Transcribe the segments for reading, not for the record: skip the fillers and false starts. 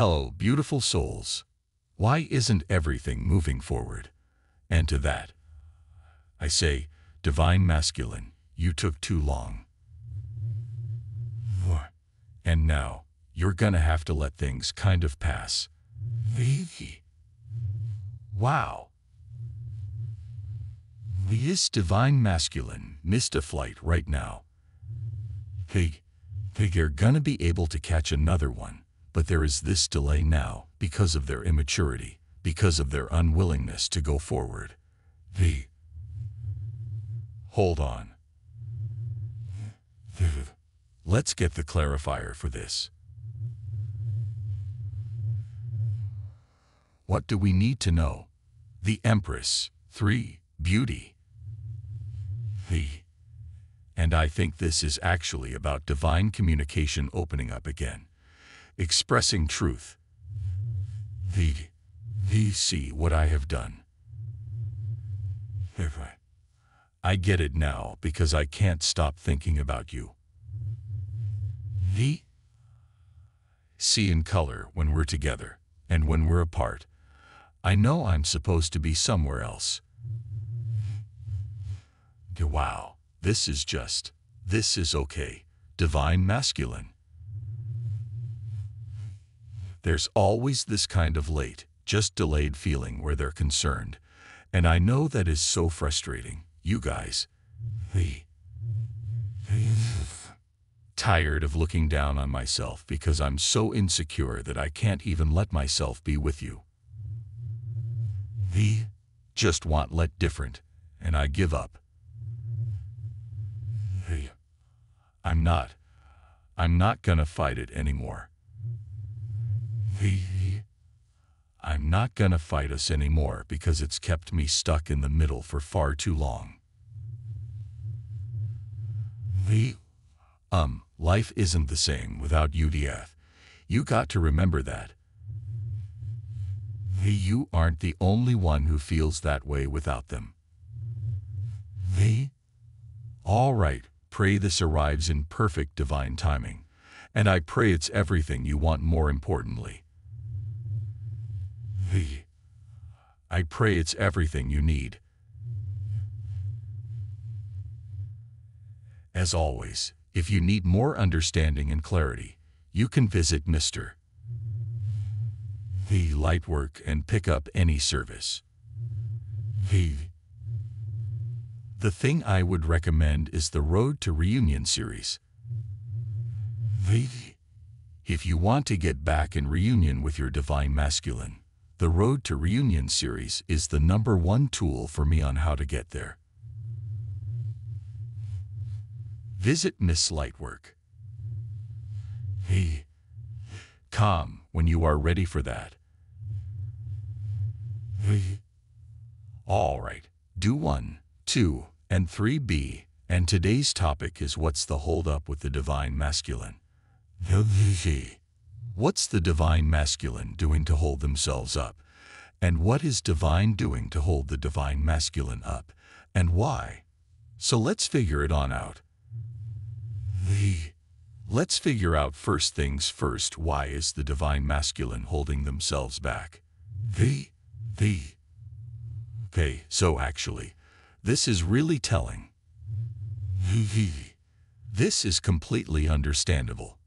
Hello, beautiful souls. Why isn't everything moving forward? And to that, I say, divine masculine, you took too long. And now, you're gonna have to let things kind of pass. Wow. This divine masculine missed a flight right now. They're gonna be able to catch another one, but there is this delay now because of their immaturity, because of their unwillingness to go forward. Hold on. Let's get the clarifier for this. What do we need to know? The Empress, 3, beauty. And I think this is actually about divine communication opening up again, expressing truth. See what I have done. I get it now because I can't stop thinking about you. See in color when we're together and when we're apart. I know I'm supposed to be somewhere else. Wow, this is okay, divine masculine. There's always this kind of late, just delayed feeling where they're concerned. And I know that is so frustrating, you guys. Tired of looking down on myself because I'm so insecure that I can't even let myself be with you. Just want let different, and I give up. I'm not gonna fight it anymore. I'm not gonna fight us anymore because it's kept me stuck in the middle for far too long. Life isn't the same without UDF. You got to remember that. You aren't the only one who feels that way without them. All right, pray this arrives in perfect divine timing. And I pray it's everything you want, more importantly. I pray it's everything you need. As always, if you need more understanding and clarity, you can visit Mr. The Lightwork and pick up any service. The thing I would recommend is the Road to Reunion series. If you want to get back in reunion with your divine masculine, the Road to Reunion series is the #1 tool for me on how to get there. Visit Miss Lightwork. Come when you are ready for that. All right, do 1, 2, and 3B, and today's topic is what's the holdup with the divine masculine. What's the divine masculine doing to hold themselves up? And what is divine doing to hold the divine masculine up? And why? So let's figure it on out. Let's figure out first things first, why is the divine masculine holding themselves back? Okay, so actually, this is really telling. This is completely understandable.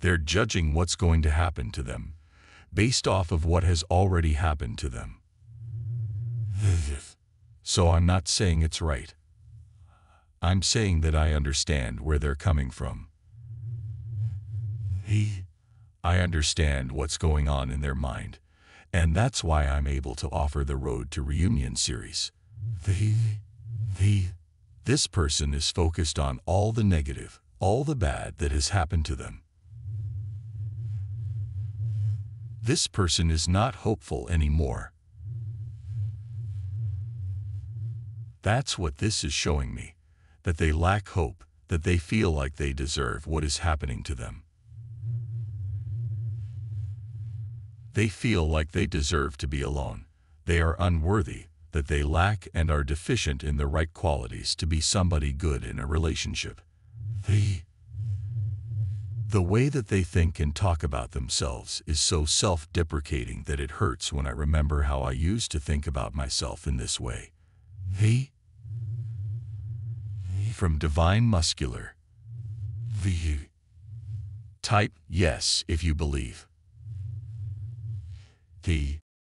They're judging what's going to happen to them based off of what has already happened to them. So I'm not saying it's right. I'm saying that I understand where they're coming from. I understand what's going on in their mind, and that's why I'm able to offer the Road to Reunion series. This person is focused on all the negative, all the bad that has happened to them. This person is not hopeful anymore. That's what this is showing me. That they lack hope, that they feel like they deserve what is happening to them. They feel like they deserve to be alone, they are unworthy, that they lack and are deficient in the right qualities to be somebody good in a relationship. The way that they think and talk about themselves is so self-deprecating that it hurts when I remember how I used to think about myself in this way. He? From divine muscular. V. Type yes if you believe. The